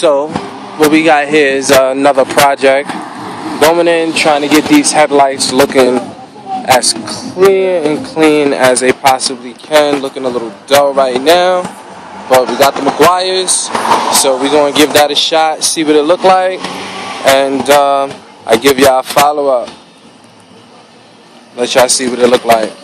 So what we got here is another project. Going in, trying to get these headlights looking as clear and clean as they possibly can. Looking a little dull right now, but we got the Meguiar's, so we're going to give that a shot, see what it look like, and I give y'all a follow-up. Let y'all see what it look like.